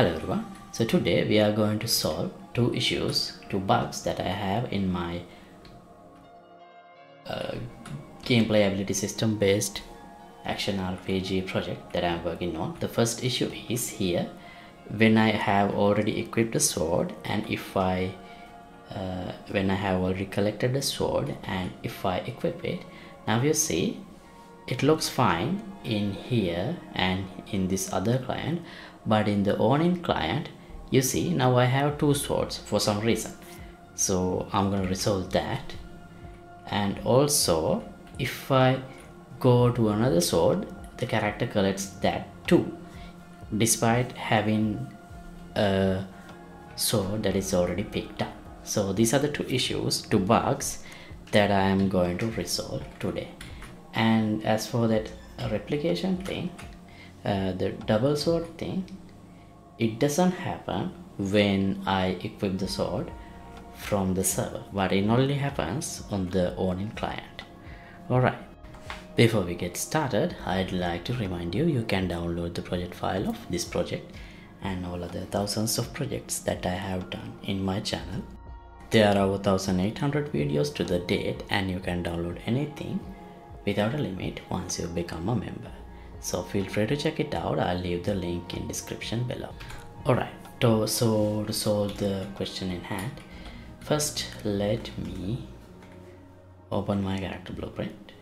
Hello everyone. So today we are going to solve two issues, two bugs that I have in my Gameplay Ability System based action RPG project that I am working on. The first issue is here when I have already equipped a sword, and if I when I have already collected a sword and if I equip it, now you see it looks fine in here and in this other client, but in the Onin client you see now I have two swords for some reason. So I'm gonna resolve that. And also if I go to another sword, the character collects that too, despite having a sword that is already picked up. So these are the two issues, two bugs that I am going to resolve today. And as for that replication thing, the double sword thing, it doesn't happen when I equip the sword from the server, but it only happens on the Onin client. Alright, before we get started, I'd like to remind you, you can download the project file of this project and all other thousands of projects that I have done in my channel. There are over 1800 videos to the date, and you can download anything without a limit once you become a member. So feel free to check it out. I'll leave the link in description below. Alright, so to solve the question in hand, first let me open my character blueprint,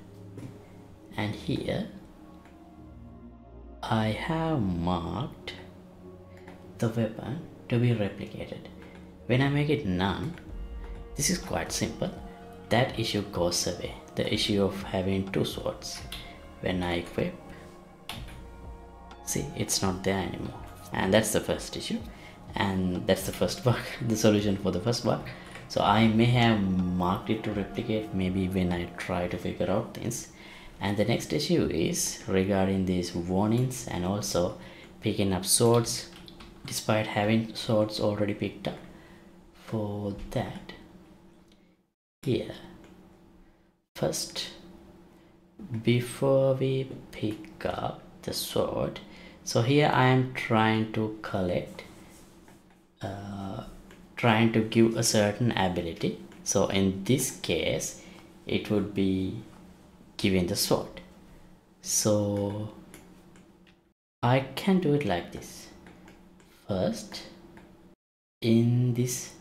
and here I have marked the weapon to be replicated. When I make it none, this is quite simple, that issue goes away, the issue of having two swords. When I equip, see, it's not there anymore, and that's the first issue, and that's the first bug, the solution for the first bug. So I may have marked it to replicate maybe when I try to figure out things. And the next issue is regarding these warnings and also picking up swords despite having swords already picked up. For that, here first, before we pick up the sword, so here I am trying to collect, trying to give a certain ability. So in this case it would be giving the sword. So I can do it like this. First, in this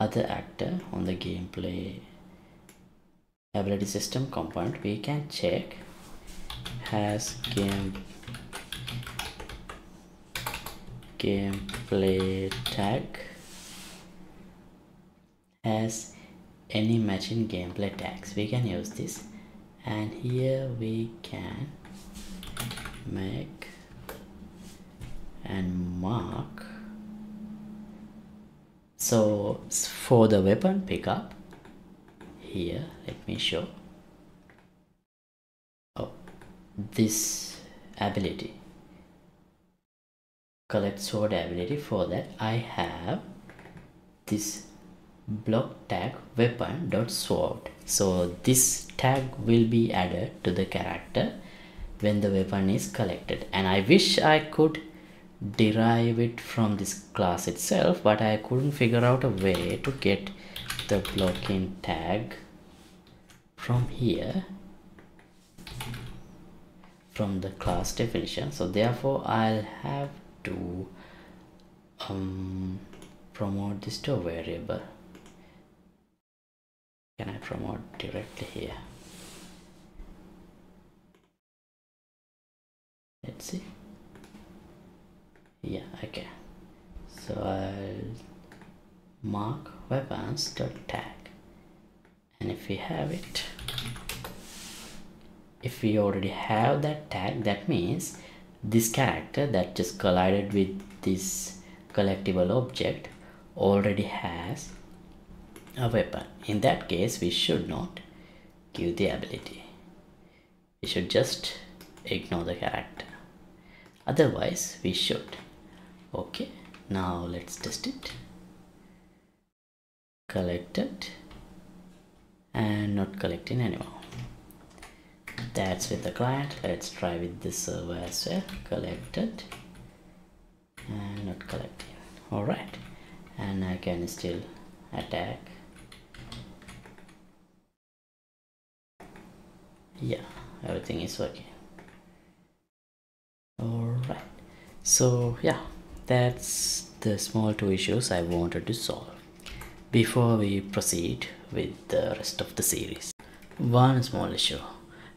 other actor on the Gameplay Ability System component, we can check has gameplay tag as any matching gameplay tags. We can use this, and here we can make and mark. So for the weapon pickup, here let me show this ability, collect sword ability. For that I have this block tag weapon dot sword. So this tag will be added to the character when the weapon is collected, and I wish I could derive it from this class itself, but I couldn't figure out a way to get the blocking tag from here, from the class definition. So therefore I'll have to promote this to a variable. Can I promote directly here? Let's see. Yeah, okay. So I'll mark weapons.tag, and if we have it, if we already have that tag, that means this character that just collided with this collectible object already has a weapon. In that case we should not give the ability, we should just ignore the character, otherwise we should. Okay, now let's test it. Collected and not collecting anymore. That's with the client. Let's try with the server as well. Collected and collecting. All right, and I can still attack. Yeah, everything is working. All right, so yeah, that's the small two issues I wanted to solve before we proceed with the rest of the series. One small issue.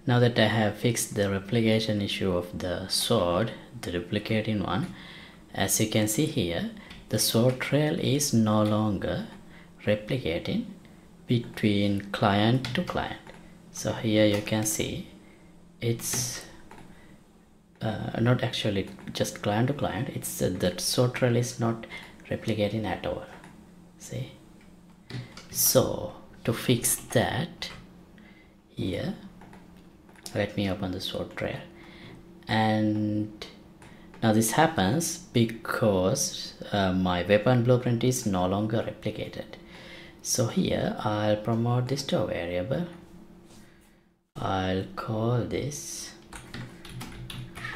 Now that I have fixed the replication issue of the sword, the replicating one, as you can see here, the sword trail is no longer replicating between client to client. So here you can see it's not actually just client to client, it's that sword trail is not replicating at all. See? So to fix that, here, let me open the sword trail. And now this happens because my weapon blueprint is no longer replicated. So here I'll promote this to a variable. I'll call this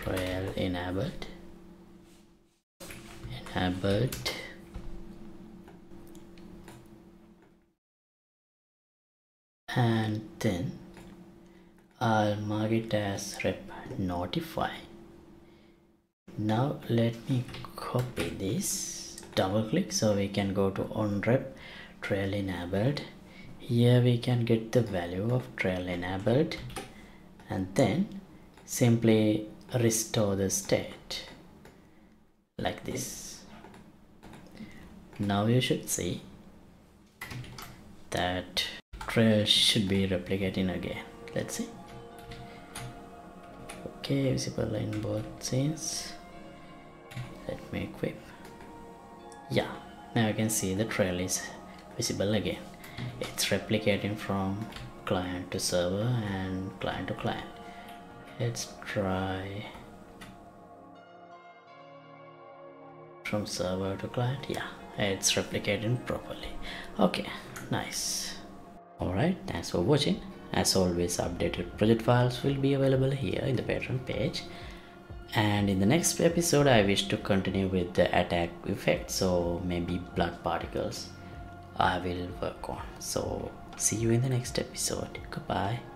trail enabled and then I'll mark it as rep notify. Now let me copy this, double click, so we can go to on rep trail enabled. Here we can get the value of trail enabled and then simply restore the state like this. Now you should see that trail should be replicating again. Let's see. Okay, visible in both scenes. Let me equip. Yeah, now you can see the trail is visible again. It's replicating from client to server and client to client. Let's try from server to client. Yeah, it's replicating properly. Okay, nice. All right, thanks for watching. As always, updated project files will be available here in the Patreon page. And in the next episode, I wish to continue with the attack effect, so maybe blood particles I will work on. So see you in the next episode. Goodbye.